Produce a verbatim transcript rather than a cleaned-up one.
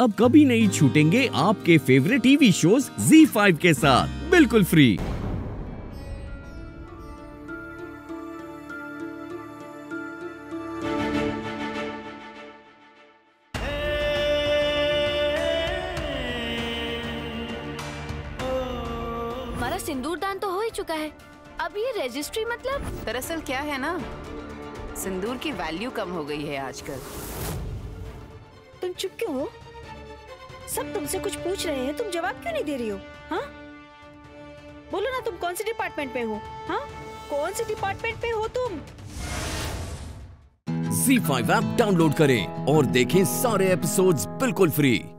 अब कभी नहीं छूटेंगे आपके favourite TV shows Zee five के साथ बिल्कुल फ्री। हमारा सिंदूर दान तो हो ही चुका है, अब ये रजिस्ट्री मतलब? दरअसल क्या है ना, सिंदूर की वैल्यू कम हो गई है आजकल। तुम चुप क्यों हो? सब तुमसे कुछ पूछ रहे हैं, तुम जवाब क्यों नहीं दे रही हो? हाँ बोलो ना, तुम कौन से डिपार्टमेंट में हो? हाँ कौन से डिपार्टमेंट में हो तुम? ज़ी फाइव ऐप डाउनलोड करें और देखें सारे एपिसोड्स बिल्कुल फ्री।